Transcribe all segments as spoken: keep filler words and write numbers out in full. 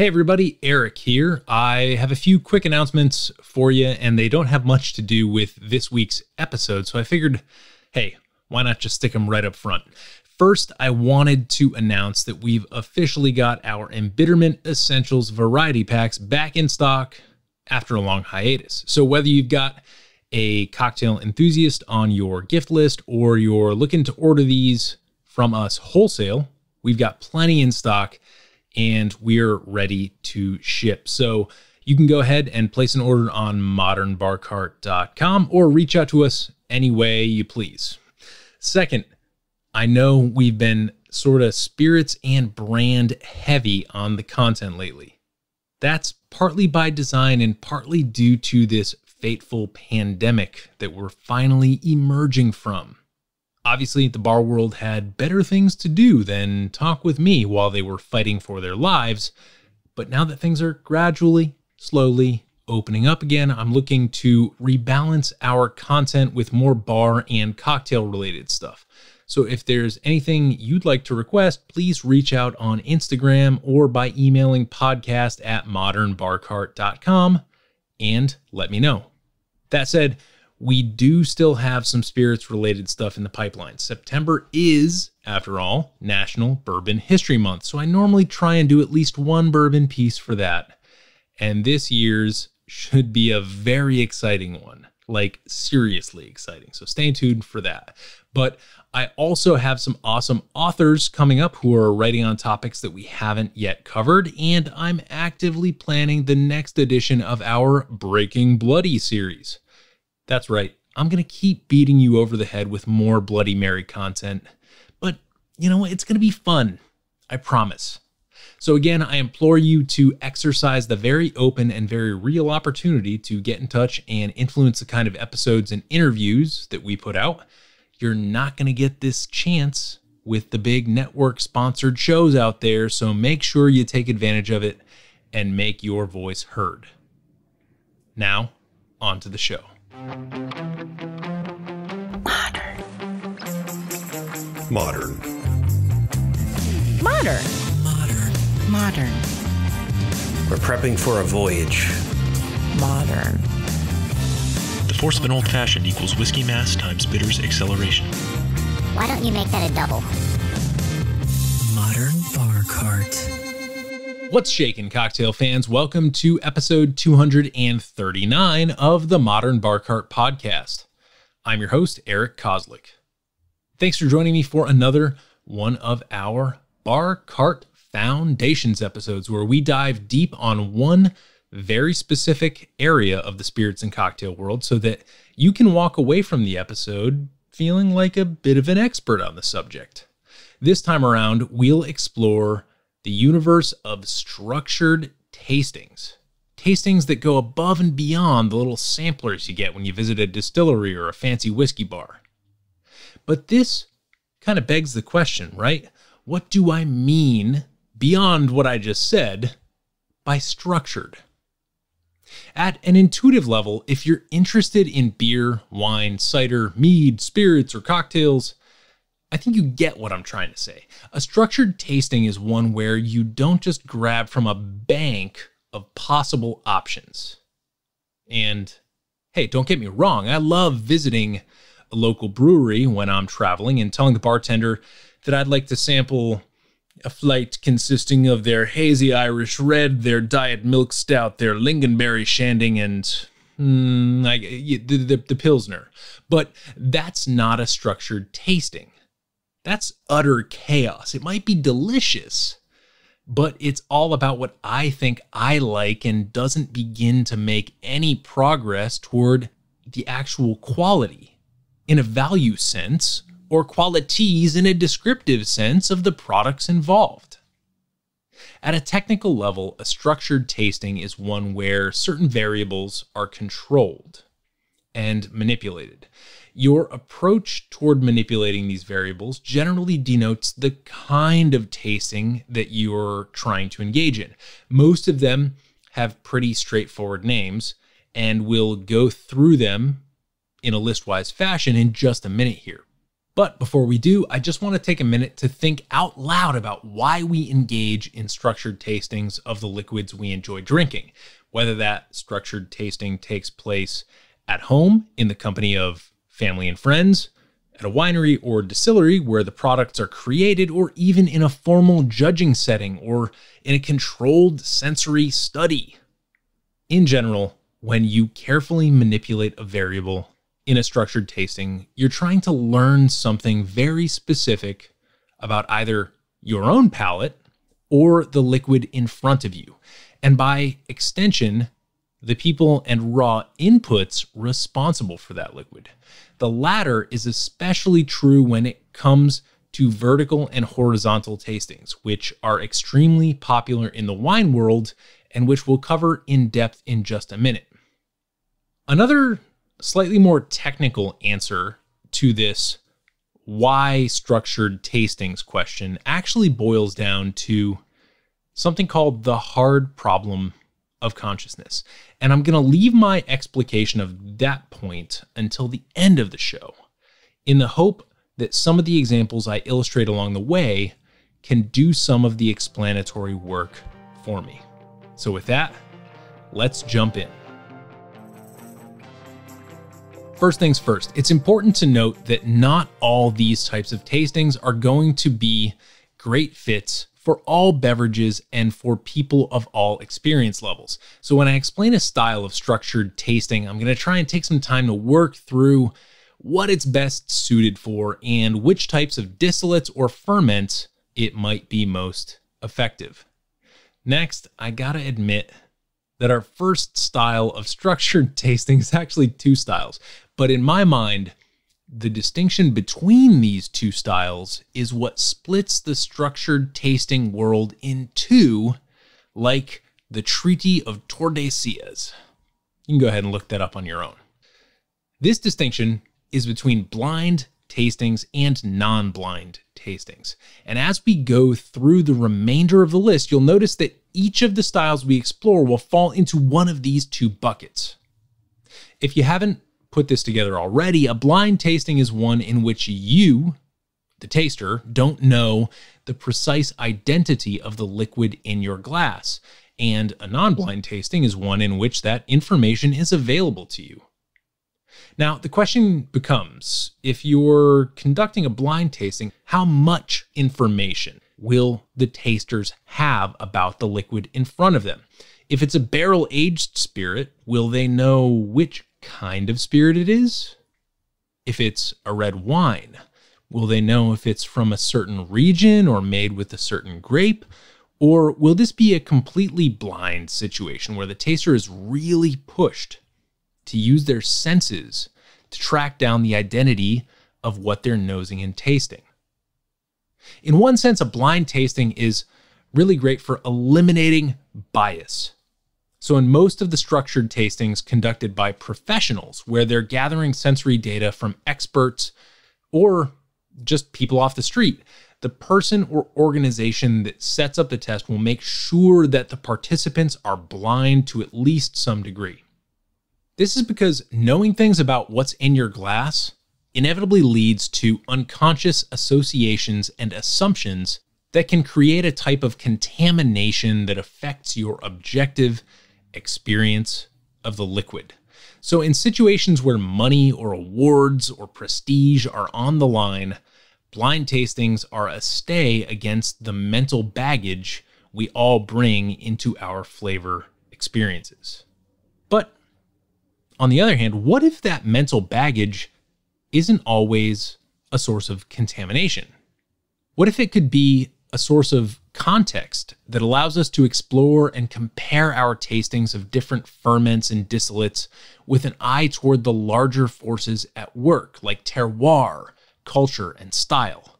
Hey everybody, Eric here. I have a few quick announcements for you, and they don't have much to do with this week's episode, so I figured, hey, why not just stick them right up front? First, I wanted to announce that we've officially got our Embitterment Essentials variety packs back in stock after a long hiatus. So whether you've got a cocktail enthusiast on your gift list or you're looking to order these from us wholesale, we've got plenty in stock and we're ready to ship. So you can go ahead and place an order on modern bar cart dot com or reach out to us any way you please. Second, I know we've been sort of spirits and brand heavy on the content lately. That's partly by design and partly due to this fateful pandemic that we're finally emerging from. Obviously, the bar world had better things to do than talk with me while they were fighting for their lives. But now that things are gradually, slowly opening up again, I'm looking to rebalance our content with more bar and cocktail related stuff. So if there's anything you'd like to request, please reach out on Instagram or by emailing podcast at modern bar cart dot com and let me know. That said, we do still have some spirits related stuff in the pipeline. September is, after all, National Bourbon History Month. So I normally try and do at least one bourbon piece for that. And this year's should be a very exciting one. Like seriously exciting. So stay tuned for that. But I also have some awesome authors coming up who are writing on topics that we haven't yet covered. And I'm actively planning the next edition of our Breaking Bloody series. That's right. I'm going to keep beating you over the head with more Bloody Mary content, but you know, it's going to be fun. I promise. So again, I implore you to exercise the very open and very real opportunity to get in touch and influence the kind of episodes and interviews that we put out. You're not going to get this chance with the big network sponsored shows out there, so make sure you take advantage of it and make your voice heard. Now, on to the show. Modern. Modern. Modern. Modern. We're prepping for a voyage. Modern. The force of an old-fashioned equals whiskey mass times bitters acceleration. Why don't you make that a double? Modern Bar Cart. What's shaking, cocktail fans? Welcome to episode two hundred thirty-nine of the Modern Bar Cart Podcast. I'm your host, Eric Kozlick. Thanks for joining me for another one of our Bar Cart Foundations episodes, where we dive deep on one very specific area of the spirits and cocktail world so that you can walk away from the episode feeling like a bit of an expert on the subject. This time around, we'll explore the universe of structured tastings, tastings that go above and beyond the little samplers you get when you visit a distillery or a fancy whiskey bar. But this kind of begs the question, right? What do I mean beyond what I just said by structured? At an intuitive level, if you're interested in beer, wine, cider, mead, spirits, or cocktails, I think you get what I'm trying to say. A structured tasting is one where you don't just grab from a bank of possible options. And hey, don't get me wrong, I love visiting a local brewery when I'm traveling and telling the bartender that I'd like to sample a flight consisting of their hazy Irish red, their diet milk stout, their lingonberry shanding, and mm, I, the, the, the Pilsner. But that's not a structured tasting. That's utter chaos. It might be delicious, but it's all about what I think I like and doesn't begin to make any progress toward the actual quality in a value sense, or qualities in a descriptive sense of the products involved. At a technical level, a structured tasting is one where certain variables are controlled and manipulated. Your approach toward manipulating these variables generally denotes the kind of tasting that you're trying to engage in. Most of them have pretty straightforward names, and we'll go through them in a list-wise fashion in just a minute here. But before we do, I just want to take a minute to think out loud about why we engage in structured tastings of the liquids we enjoy drinking, whether that structured tasting takes place at home in the company of family and friends, at a winery or distillery where the products are created, or even in a formal judging setting or in a controlled sensory study. In general, when you carefully manipulate a variable in a structured tasting, you're trying to learn something very specific about either your own palate or the liquid in front of you, and by extension, the people and raw inputs responsible for that liquid. The latter is especially true when it comes to vertical and horizontal tastings, which are extremely popular in the wine world and which we'll cover in depth in just a minute. Another slightly more technical answer to this why structured tastings question actually boils down to something called the hard problem of consciousness. And I'm going to leave my explication of that point until the end of the show in the hope that some of the examples I illustrate along the way can do some of the explanatory work for me. So with that, let's jump in. First things first, it's important to note that not all these types of tastings are going to be great fits for all beverages and for people of all experience levels. So when I explain a style of structured tasting, I'm gonna try and take some time to work through what it's best suited for and which types of distillates or ferments it might be most effective. Next, I gotta admit that our first style of structured tasting is actually two styles, but in my mind, the distinction between these two styles is what splits the structured tasting world in two, like the Treaty of Tordesillas. You can go ahead and look that up on your own. This distinction is between blind tastings and non-blind tastings. And as we go through the remainder of the list, you'll notice that each of the styles we explore will fall into one of these two buckets. If you haven't put this together already, a blind tasting is one in which you, the taster, don't know the precise identity of the liquid in your glass. And a non-blind tasting is one in which that information is available to you. Now, the question becomes, if you're conducting a blind tasting, how much information will the tasters have about the liquid in front of them? If it's a barrel-aged spirit, will they know which kind of spirit it is? If it's a red wine, will they know if it's from a certain region or made with a certain grape? Or will this be a completely blind situation where the taster is really pushed to use their senses to track down the identity of what they're nosing and tasting? In one sense, a blind tasting is really great for eliminating bias. So in most of the structured tastings conducted by professionals, where they're gathering sensory data from experts or just people off the street, the person or organization that sets up the test will make sure that the participants are blind to at least some degree. This is because knowing things about what's in your glass inevitably leads to unconscious associations and assumptions that can create a type of contamination that affects your objective experience of the liquid. So in situations where money or awards or prestige are on the line, blind tastings are a stay against the mental baggage we all bring into our flavor experiences. But on the other hand, what if that mental baggage isn't always a source of contamination? What if it could be a source of context that allows us to explore and compare our tastings of different ferments and distillates with an eye toward the larger forces at work, like terroir, culture, and style?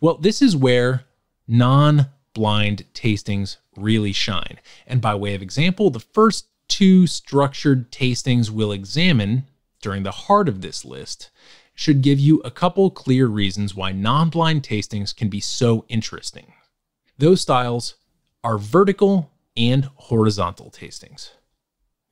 Well, this is where non-blind tastings really shine. And by way of example, the first two structured tastings we'll examine during the heart of this list should give you a couple clear reasons why non-blind tastings can be so interesting. Those styles are vertical and horizontal tastings.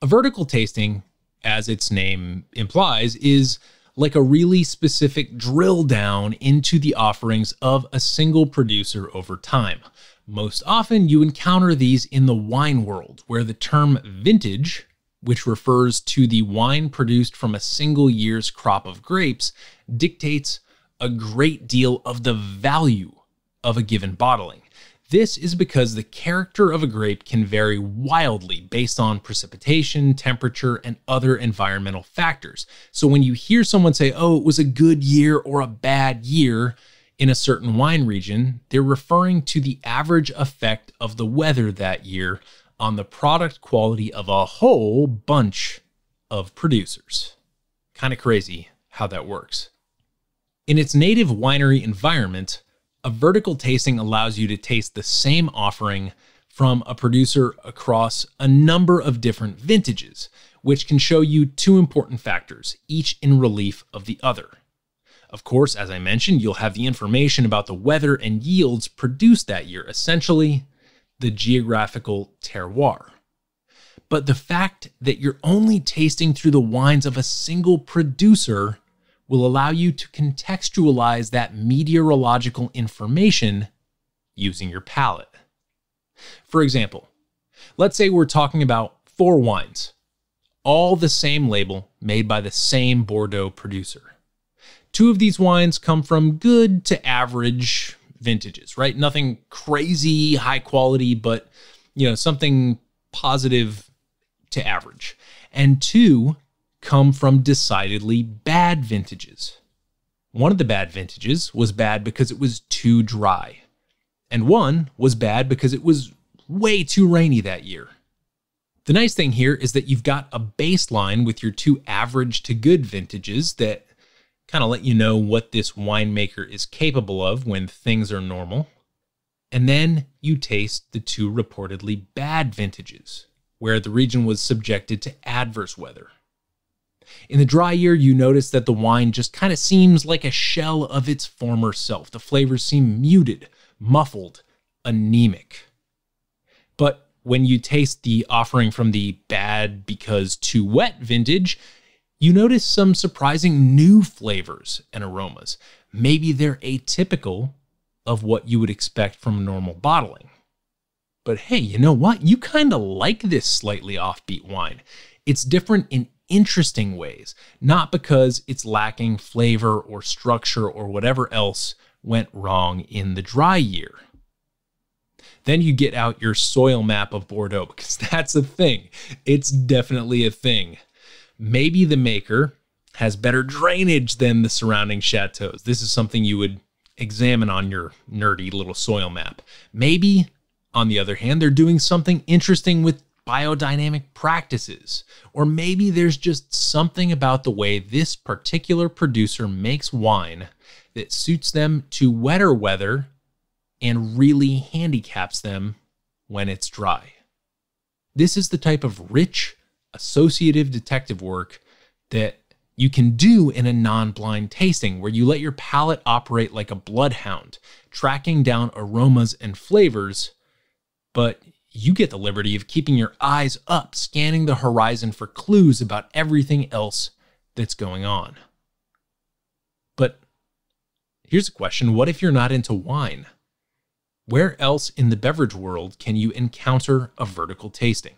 A vertical tasting, as its name implies, is like a really specific drill down into the offerings of a single producer over time. Most often you encounter these in the wine world, where the term vintage, which refers to the wine produced from a single year's crop of grapes, dictates a great deal of the value of a given bottling. This is because the character of a grape can vary wildly based on precipitation, temperature, and other environmental factors. So when you hear someone say, oh, it was a good year or a bad year in a certain wine region, they're referring to the average effect of the weather that year on the product quality of a whole bunch of producers. Kind of crazy how that works. In its native winery environment, a vertical tasting allows you to taste the same offering from a producer across a number of different vintages, which can show you two important factors, each in relief of the other. Of course, as I mentioned, you'll have the information about the weather and yields produced that year, essentially the geographical terroir. But the fact that you're only tasting through the wines of a single producer will allow you to contextualize that meteorological information using your palate. For example, let's say we're talking about four wines, all the same label, made by the same Bordeaux producer. Two of these wines come from good to average vintages, right? Nothing crazy high quality, but you know, something positive to average. And two come from decidedly bad vintages. One of the bad vintages was bad because it was too dry, and one was bad because it was way too rainy that year. The nice thing here is that you've got a baseline with your two average to good vintages that kind of let you know what this winemaker is capable of when things are normal. And then you taste the two reportedly bad vintages, where the region was subjected to adverse weather. In the dry year, you notice that the wine just kind of seems like a shell of its former self. The flavors seem muted, muffled, anemic. But when you taste the offering from the bad because too wet vintage, you notice some surprising new flavors and aromas. Maybe they're atypical of what you would expect from normal bottling. But hey, you know what? You kind of like this slightly offbeat wine. It's different in interesting ways, not because it's lacking flavor or structure or whatever else went wrong in the dry year. Then you get out your soil map of Bordeaux, because that's a thing. It's definitely a thing. Maybe the maker has better drainage than the surrounding chateaus. This is something you would examine on your nerdy little soil map. Maybe, on the other hand, they're doing something interesting with biodynamic practices, or maybe there's just something about the way this particular producer makes wine that suits them to wetter weather and really handicaps them when it's dry. This is the type of rich, associative detective work that you can do in a non-blind tasting, where you let your palate operate like a bloodhound, tracking down aromas and flavors, but you get the liberty of keeping your eyes up, scanning the horizon for clues about everything else that's going on. But here's a question. What if you're not into wine? Where else in the beverage world can you encounter a vertical tasting?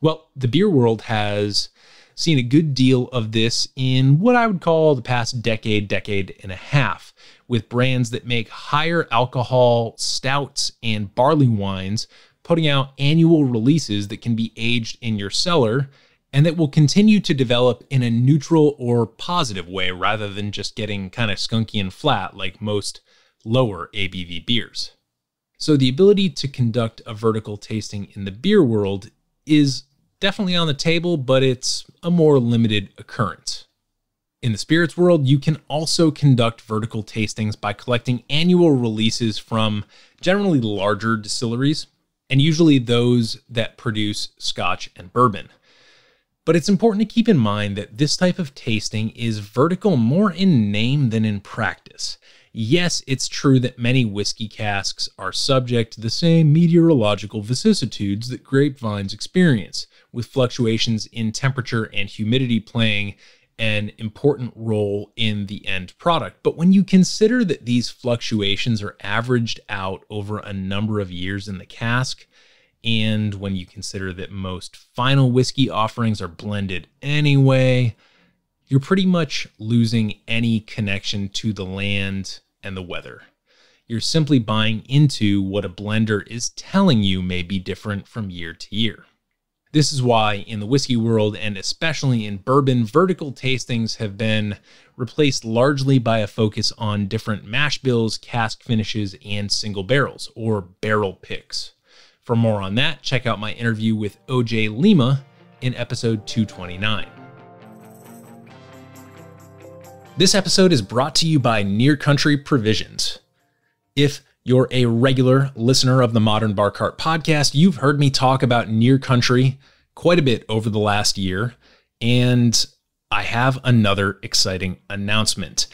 Well, the beer world has seen a good deal of this in what I would call the past decade, decade and a half, with brands that make higher alcohol stouts and barley wines putting out annual releases that can be aged in your cellar and that will continue to develop in a neutral or positive way rather than just getting kind of skunky and flat like most lower A B V beers. So the ability to conduct a vertical tasting in the beer world is definitely on the table, but it's a more limited occurrence. In the spirits world, you can also conduct vertical tastings by collecting annual releases from generally larger distilleries, and usually those that produce scotch and bourbon. But it's important to keep in mind that this type of tasting is vertical more in name than in practice. Yes, it's true that many whiskey casks are subject to the same meteorological vicissitudes that grapevines experience, with fluctuations in temperature and humidity playing an important role in the end product. But when you consider that these fluctuations are averaged out over a number of years in the cask, and when you consider that most final whiskey offerings are blended anyway, you're pretty much losing any connection to the land and the weather. You're simply buying into what a blender is telling you may be different from year to year. This is why in the whiskey world, and especially in bourbon, vertical tastings have been replaced largely by a focus on different mash bills, cask finishes, and single barrels, or barrel picks. For more on that, check out my interview with O J Lima in episode two twenty-nine. This episode is brought to you by Near Country Provisions. If you're a regular listener of the Modern Bar Cart Podcast, you've heard me talk about Near Country quite a bit over the last year, and I have another exciting announcement.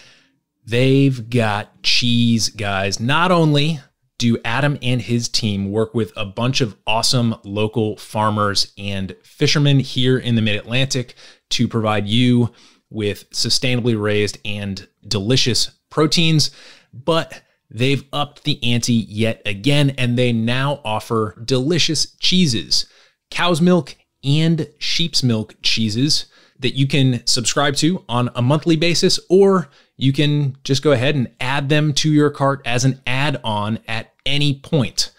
They've got cheese, guys. Not only do Adam and his team work with a bunch of awesome local farmers and fishermen here in the mid-Atlantic to provide you with sustainably raised and delicious proteins, but they've upped the ante yet again, and they now offer delicious cheeses, cow's milk and sheep's milk cheeses, that you can subscribe to on a monthly basis, or you can just go ahead and add them to your cart as an add-on at any point.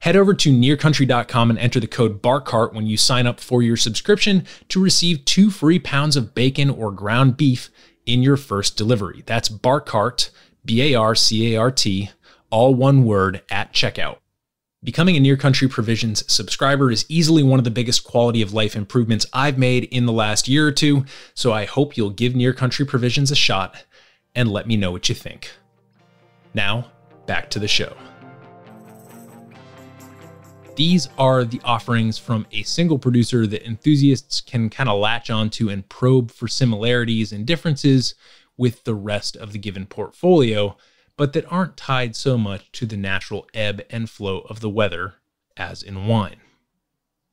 Head over to near country dot com and enter the code BARCART when you sign up for your subscription to receive two free pounds of bacon or ground beef in your first delivery. That's BARCART, B A R C A R T, all one word, at checkout. Becoming a Near Country Provisions subscriber is easily one of the biggest quality of life improvements I've made in the last year or two, so I hope you'll give Near Country Provisions a shot and let me know what you think. Now, back to the show. These are the offerings from a single producer that enthusiasts can kind of latch onto and probe for similarities and differences with the rest of the given portfolio, but that aren't tied so much to the natural ebb and flow of the weather as in wine.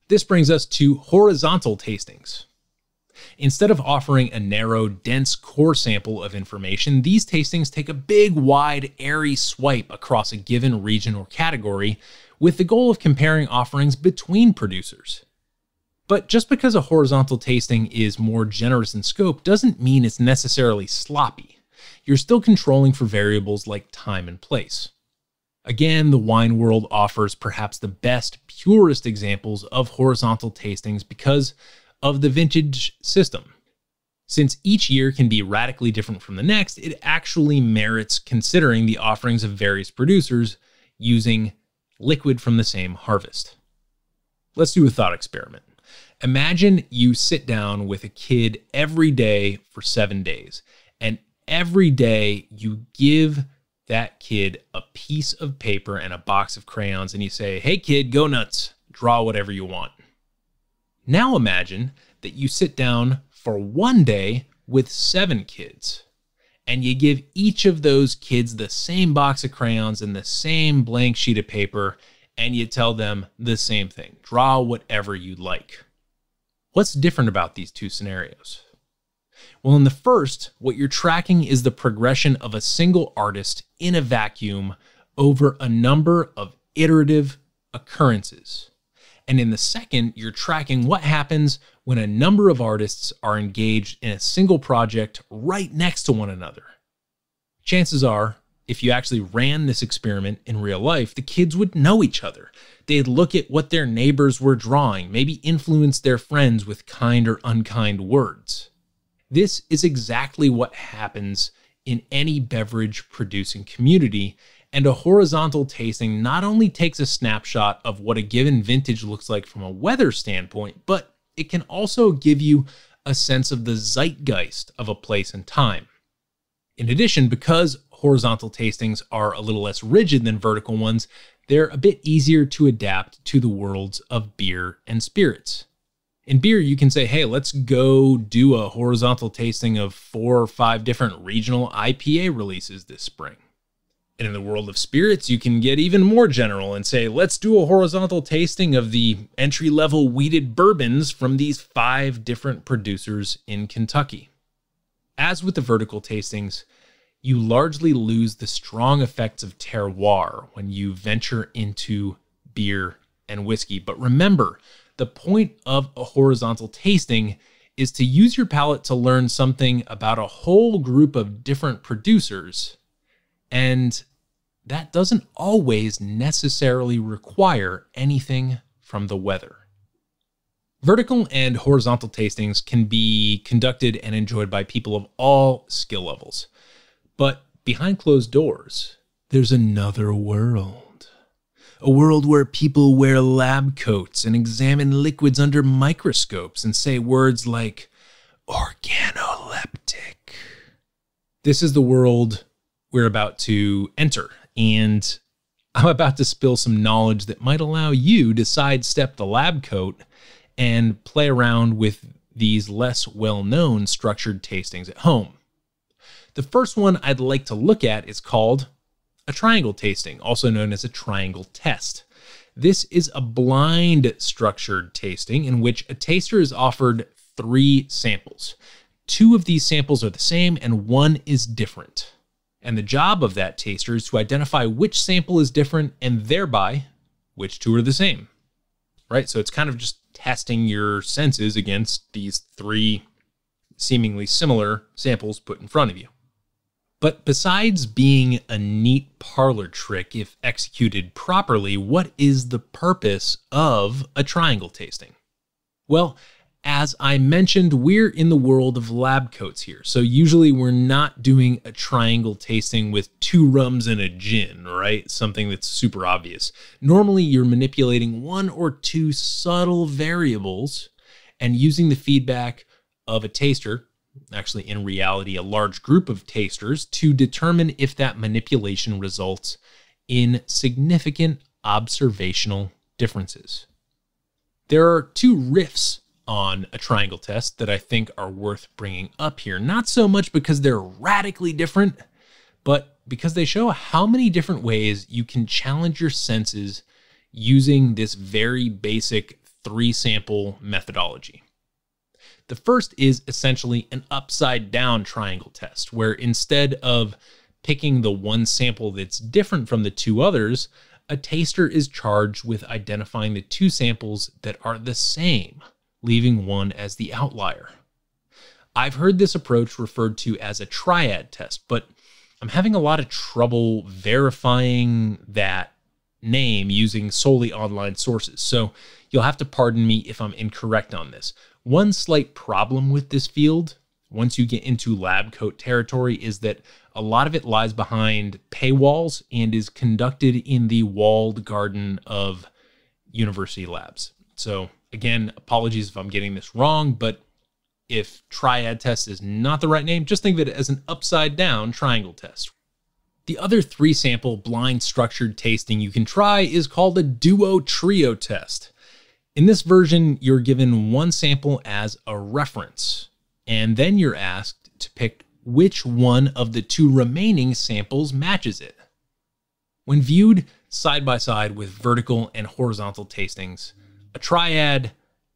This brings us to horizontal tastings. Instead of offering a narrow, dense core sample of information, these tastings take a big, wide, airy swipe across a given region or category, with the goal of comparing offerings between producers. But just because a horizontal tasting is more generous in scope doesn't mean it's necessarily sloppy. You're still controlling for variables like time and place. Again, the wine world offers perhaps the best, purest examples of horizontal tastings because of the vintage system. Since each year can be radically different from the next, it actually merits considering the offerings of various producers using liquid from the same harvest. Let's do a thought experiment. Imagine you sit down with a kid every day for seven days, and every day you give that kid a piece of paper and a box of crayons, and you say, "Hey kid, go nuts, draw whatever you want." Now imagine that you sit down for one day with seven kids, and you give each of those kids the same box of crayons and the same blank sheet of paper, and you tell them the same thing: draw whatever you like. What's different about these two scenarios? Well, in the first, what you're tracking is the progression of a single artist in a vacuum over a number of iterative occurrences. And in the second, you're tracking what happens when a number of artists are engaged in a single project right next to one another. Chances are, if you actually ran this experiment in real life, the kids would know each other. They'd look at what their neighbors were drawing, maybe influence their friends with kind or unkind words. This is exactly what happens in any beverage producing community, and a horizontal tasting not only takes a snapshot of what a given vintage looks like from a weather standpoint, but it can also give you a sense of the zeitgeist of a place and time. In addition, because horizontal tastings are a little less rigid than vertical ones, they're a bit easier to adapt to the worlds of beer and spirits. In beer, you can say, hey, let's go do a horizontal tasting of four or five different regional I P A releases this spring. And in the world of spirits, you can get even more general and say, let's do a horizontal tasting of the entry-level wheated bourbons from these five different producers in Kentucky. As with the vertical tastings, you largely lose the strong effects of terroir when you venture into beer and whiskey. But remember, the point of a horizontal tasting is to use your palate to learn something about a whole group of different producers, and that doesn't always necessarily require anything from the weather. Vertical and horizontal tastings can be conducted and enjoyed by people of all skill levels. But behind closed doors, there's another world. A world where people wear lab coats and examine liquids under microscopes and say words like organoleptic. This is the world we're about to enter, and I'm about to spill some knowledge that might allow you to sidestep the lab coat and play around with these less well-known structured tastings at home. The first one I'd like to look at is called a triangle tasting, also known as a triangle test. This is a blind structured tasting in which a taster is offered three samples. Two of these samples are the same and one is different. And the job of that taster is to identify which sample is different and thereby which two are the same, right? So it's kind of just testing your senses against these three seemingly similar samples put in front of you. But besides being a neat parlor trick, if executed properly, what is the purpose of a triangle tasting? Well, as I mentioned, we're in the world of lab coats here. So usually we're not doing a triangle tasting with two rums and a gin, right? Something that's super obvious. Normally you're manipulating one or two subtle variables and using the feedback of a taster, actually in reality, a large group of tasters, to determine if that manipulation results in significant observational differences. There are two riffs on a triangle test that I think are worth bringing up here. Not so much because they're radically different, but because they show how many different ways you can challenge your senses using this very basic three-sample methodology. The first is essentially an upside-down triangle test, where instead of picking the one sample that's different from the two others, a taster is charged with identifying the two samples that are the same, leaving one as the outlier. I've heard this approach referred to as a triad test, but I'm having a lot of trouble verifying that name using solely online sources, so you'll have to pardon me if I'm incorrect on this. One slight problem with this field, once you get into lab coat territory, is that a lot of it lies behind paywalls and is conducted in the walled garden of university labs. So again, apologies if I'm getting this wrong, but if triad test is not the right name, just think of it as an upside down triangle test. The other three sample blind structured tasting you can try is called a duo trio test. In this version, you're given one sample as a reference, and then you're asked to pick which one of the two remaining samples matches it. When viewed side by side with vertical and horizontal tastings, a triad,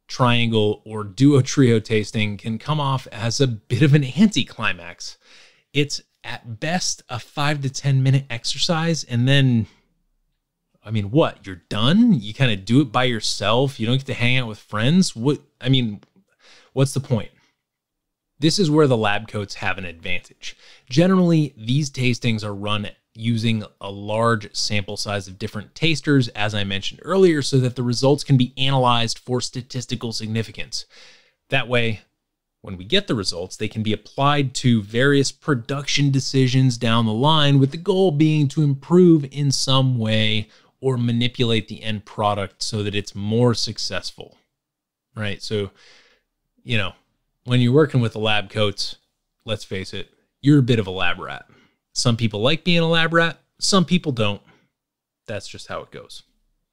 triangle, or duo-trio tasting can come off as a bit of an anticlimax. It's at best a five to ten minute exercise, and then, I mean, what? You're done? You kind of do it by yourself? You don't get to hang out with friends? What? I mean, what's the point? This is where the lab coats have an advantage. Generally, these tastings are run using a large sample size of different tasters, as I mentioned earlier, so that the results can be analyzed for statistical significance. That way, when we get the results, they can be applied to various production decisions down the line, with the goal being to improve in some way or manipulate the end product so that it's more successful, right? So, you know, when you're working with the lab coats, let's face it, you're a bit of a lab rat. Some people like being a lab rat, some people don't. That's just how it goes.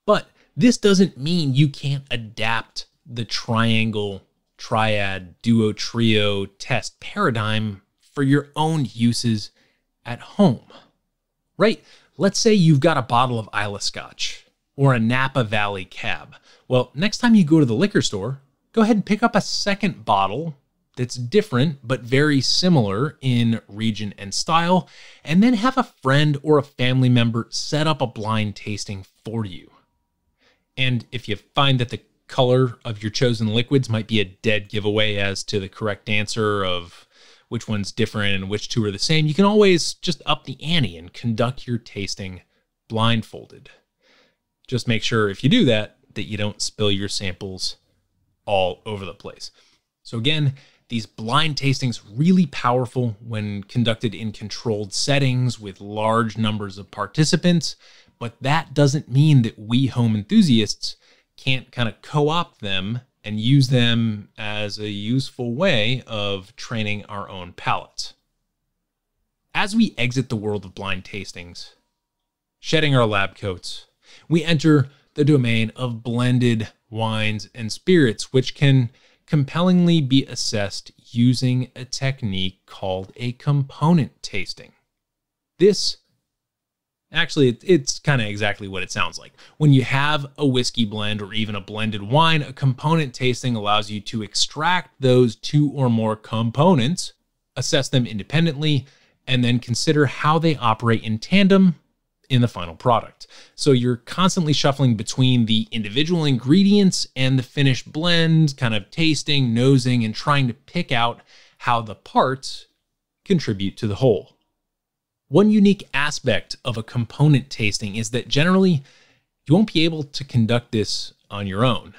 But this doesn't mean you can't adapt the triangle, triad, duo, trio test paradigm for your own uses at home, right? Let's say you've got a bottle of Isla Scotch or a Napa Valley Cab. Well, next time you go to the liquor store, go ahead and pick up a second bottle that's different but very similar in region and style, and then have a friend or a family member set up a blind tasting for you. And if you find that the color of your chosen liquids might be a dead giveaway as to the correct answer of which one's different and which two are the same, you can always just up the ante and conduct your tasting blindfolded. Just make sure if you do that, that you don't spill your samples all over the place. So again, these blind tastings really powerful when conducted in controlled settings with large numbers of participants, but that doesn't mean that we home enthusiasts can't kind of co-opt them and use them as a useful way of training our own palates. As we exit the world of blind tastings, shedding our lab coats, we enter the domain of blended wines and spirits, which can compellingly be assessed using a technique called a component tasting. This, actually, it's kind of exactly what it sounds like. When you have a whiskey blend or even a blended wine, a component tasting allows you to extract those two or more components, assess them independently, and then consider how they operate in tandem in the final product. So you're constantly shuffling between the individual ingredients and the finished blend, kind of tasting, nosing, and trying to pick out how the parts contribute to the whole. One unique aspect of a component tasting is that generally you won't be able to conduct this on your own.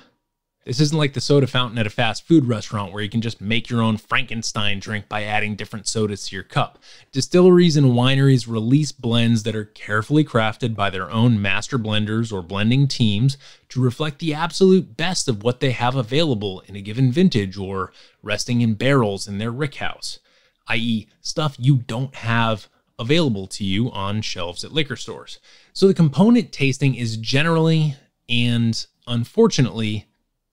This isn't like the soda fountain at a fast food restaurant where you can just make your own Frankenstein drink by adding different sodas to your cup. Distilleries and wineries release blends that are carefully crafted by their own master blenders or blending teams to reflect the absolute best of what they have available in a given vintage or resting in barrels in their rickhouse, that is stuff you don't have available to you on shelves at liquor stores. So the component tasting is generally, and unfortunately,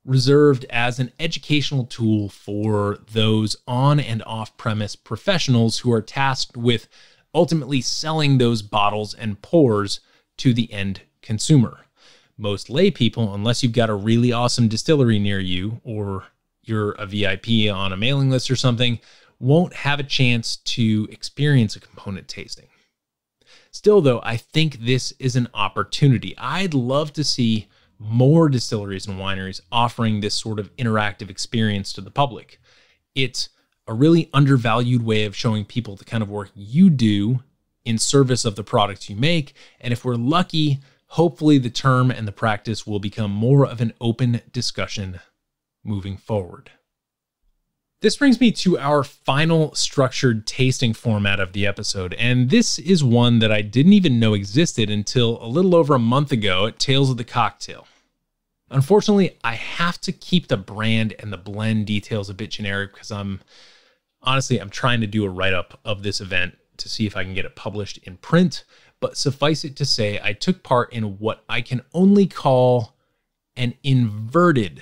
reserved as an educational tool for those on and off-premise professionals who are tasked with ultimately selling those bottles and pours to the end consumer. Most lay people, unless you've got a really awesome distillery near you or you're a V I P on a mailing list or something, won't have a chance to experience a component tasting. Still though, I think this is an opportunity. I'd love to see more distilleries and wineries offering this sort of interactive experience to the public. It's a really undervalued way of showing people the kind of work you do in service of the products you make. And if we're lucky, hopefully the term and the practice will become more of an open discussion moving forward. This brings me to our final structured tasting format of the episode, and this is one that I didn't even know existed until a little over a month ago at Tales of the Cocktail. Unfortunately, I have to keep the brand and the blend details a bit generic because I'm, honestly, I'm trying to do a write-up of this event to see if I can get it published in print, but suffice it to say, I took part in what I can only call an inverted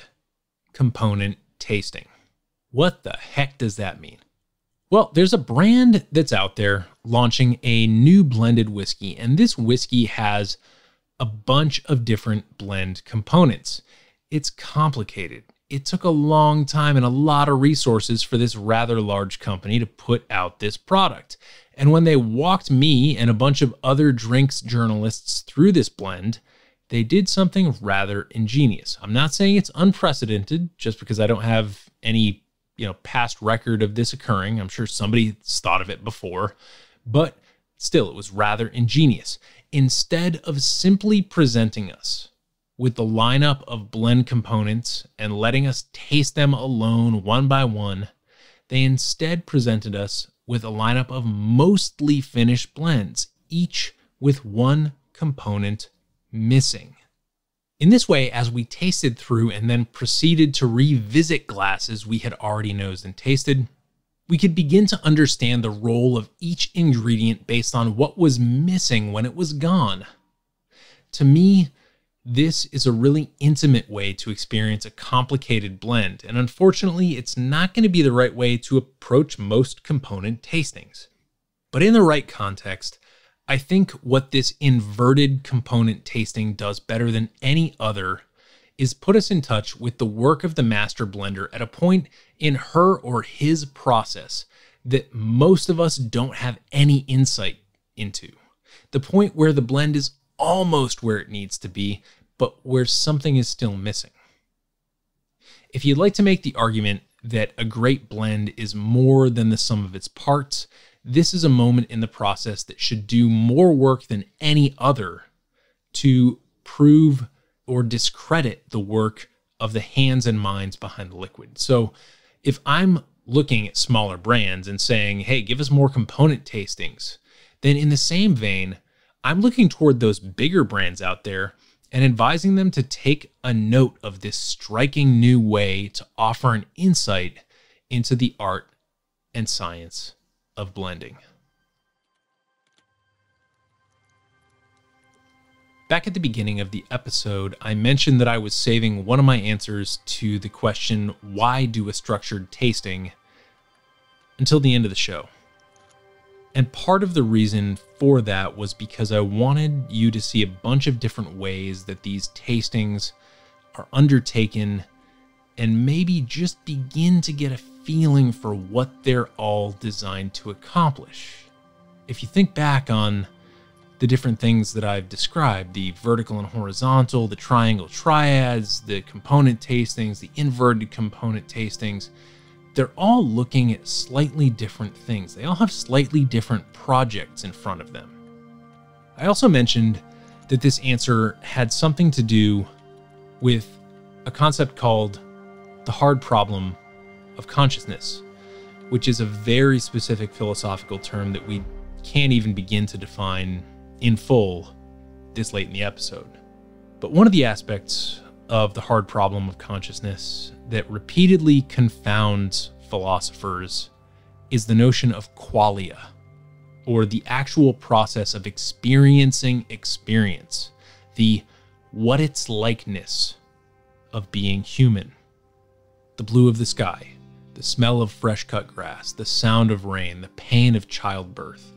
component tasting. What the heck does that mean? Well, there's a brand that's out there launching a new blended whiskey, and this whiskey has a bunch of different blend components. It's complicated. It took a long time and a lot of resources for this rather large company to put out this product. And when they walked me and a bunch of other drinks journalists through this blend, they did something rather ingenious. I'm not saying it's unprecedented just because I don't have any you know, past record of this occurring. I'm sure somebody's thought of it before, but still it was rather ingenious. Instead of simply presenting us with the lineup of blend components and letting us taste them alone one by one, they instead presented us with a lineup of mostly finished blends, each with one component missing. In this way, as we tasted through and then proceeded to revisit glasses we had already nosed and tasted, we could begin to understand the role of each ingredient based on what was missing when it was gone. To me, this is a really intimate way to experience a complicated blend, and unfortunately, it's not going to be the right way to approach most component tastings. But in the right context, I think what this inverted component tasting does better than any other is put us in touch with the work of the master blender at a point in her or his process that most of us don't have any insight into. The point where the blend is almost where it needs to be, but where something is still missing. If you'd like to make the argument that a great blend is more than the sum of its parts, this is a moment in the process that should do more work than any other to prove or discredit the work of the hands and minds behind the liquid. So if I'm looking at smaller brands and saying, hey, give us more component tastings, then in the same vein, I'm looking toward those bigger brands out there and advising them to take a note of this striking new way to offer an insight into the art and science of blending. Back at the beginning of the episode, I mentioned that I was saving one of my answers to the question, why do a structured tasting, until the end of the show. And part of the reason for that was because I wanted you to see a bunch of different ways that these tastings are undertaken and maybe just begin to get a feeling for what they're all designed to accomplish. If you think back on the different things that I've described, the vertical and horizontal, the triangle triads, the component tastings, the inverted component tastings, they're all looking at slightly different things. They all have slightly different projects in front of them. I also mentioned that this answer had something to do with a concept called the hard problem of consciousness, which is a very specific philosophical term that we can't even begin to define in full this late in the episode. But one of the aspects of the hard problem of consciousness that repeatedly confounds philosophers is the notion of qualia, or the actual process of experiencing experience, the what it's likeness of being human. The blue of the sky, the smell of fresh cut grass, the sound of rain, the pain of childbirth.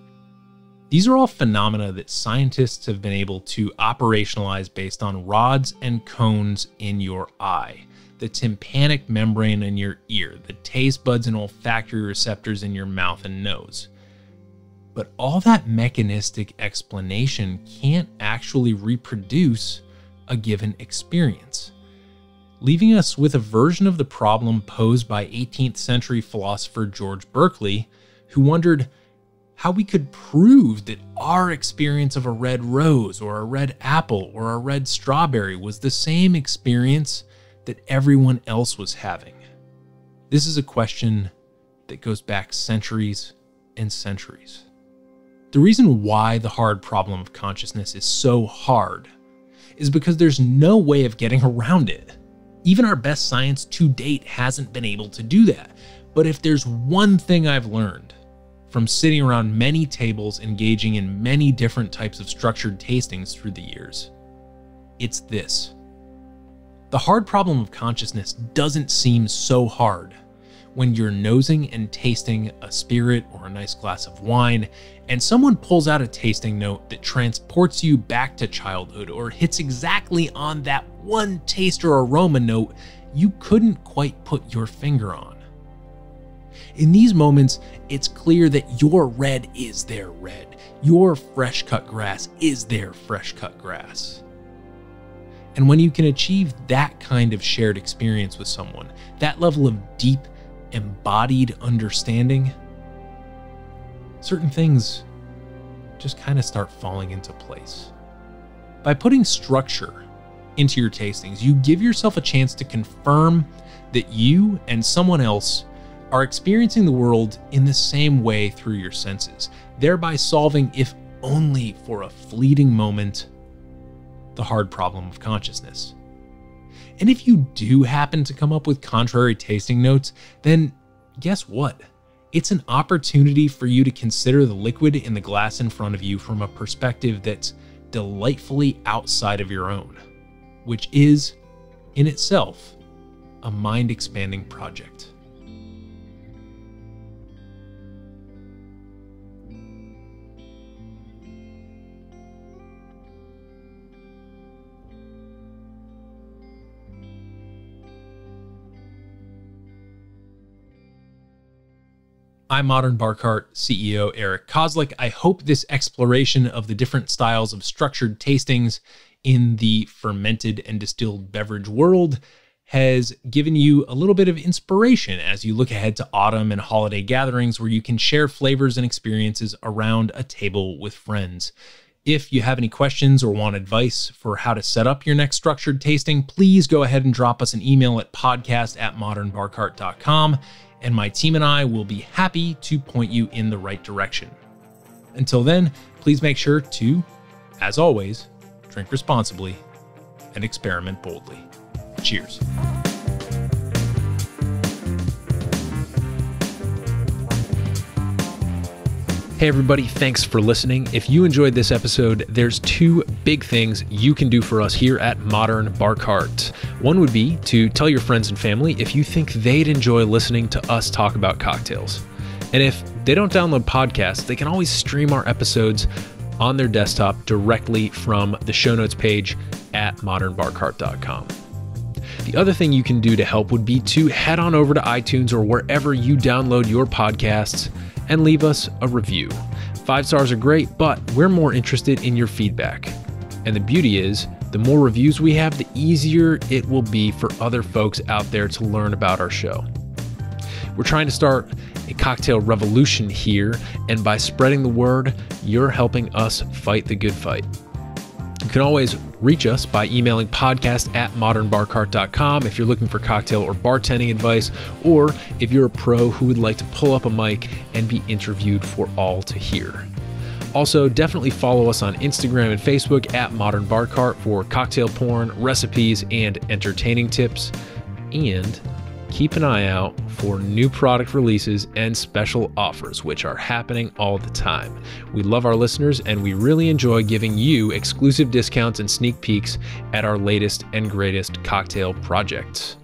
These are all phenomena that scientists have been able to operationalize based on rods and cones in your eye, the tympanic membrane in your ear, the taste buds and olfactory receptors in your mouth and nose. But all that mechanistic explanation can't actually reproduce a given experience, leaving us with a version of the problem posed by eighteenth century philosopher George Berkeley, who wondered how we could prove that our experience of a red rose or a red apple or a red strawberry was the same experience that everyone else was having. This is a question that goes back centuries and centuries. The reason why the hard problem of consciousness is so hard is because there's no way of getting around it. Even our best science to date hasn't been able to do that. But if there's one thing I've learned from sitting around many tables engaging in many different types of structured tastings through the years, it's this. The hard problem of consciousness doesn't seem so hard when you're nosing and tasting a spirit or a nice glass of wine, and someone pulls out a tasting note that transports you back to childhood or hits exactly on that one taste or aroma note you couldn't quite put your finger on. In these moments, it's clear that your red is their red. Your fresh cut grass is their fresh cut grass. And when you can achieve that kind of shared experience with someone, that level of deep, embodied understanding, certain things just kind of start falling into place. By putting structure into your tastings, you give yourself a chance to confirm that you and someone else are experiencing the world in the same way through your senses, thereby solving, if only for a fleeting moment, the hard problem of consciousness. And if you do happen to come up with contrary tasting notes, then guess what? It's an opportunity for you to consider the liquid in the glass in front of you from a perspective that's delightfully outside of your own, which is, in itself, a mind-expanding project. I'm Modern Bar Cart C E O Eric Kozlick. I hope this exploration of the different styles of structured tastings in the fermented and distilled beverage world has given you a little bit of inspiration as you look ahead to autumn and holiday gatherings where you can share flavors and experiences around a table with friends. If you have any questions or want advice for how to set up your next structured tasting, please go ahead and drop us an email at podcast at modern bar cart dot com, and my team and I will be happy to point you in the right direction. Until then, please make sure to, as always, drink responsibly and experiment boldly. Cheers. Hey everybody, thanks for listening. If you enjoyed this episode, there's two big things you can do for us here at Modern Bar Cart. One would be to tell your friends and family if you think they'd enjoy listening to us talk about cocktails. And if they don't download podcasts, they can always stream our episodes on their desktop directly from the show notes page at modern bar cart dot com. The other thing you can do to help would be to head on over to iTunes or wherever you download your podcasts and leave us a review. Five stars are great, but we're more interested in your feedback. And the beauty is, the more reviews we have, the easier it will be for other folks out there to learn about our show. We're trying to start a cocktail revolution here, and by spreading the word, you're helping us fight the good fight. You can always reach us by emailing podcast at modern bar cart dot com if you're looking for cocktail or bartending advice, or if you're a pro who would like to pull up a mic and be interviewed for all to hear. Also, definitely follow us on Instagram and Facebook at Modern Bar Cart for cocktail porn, recipes, and entertaining tips. And keep an eye out for new product releases and special offers, which are happening all the time. We love our listeners, and we really enjoy giving you exclusive discounts and sneak peeks at our latest and greatest cocktail projects.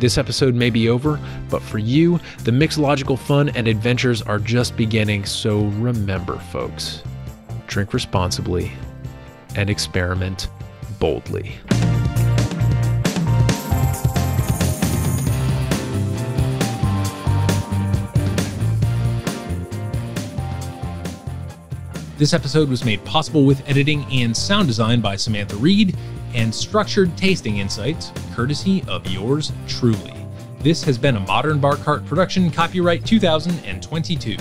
This episode may be over, but for you, the mixological fun and adventures are just beginning. So remember, folks, drink responsibly and experiment boldly. This episode was made possible with editing and sound design by Samantha Reed and structured tasting insights, courtesy of yours truly. This has been a Modern Bar Cart production, copyright two thousand twenty-two.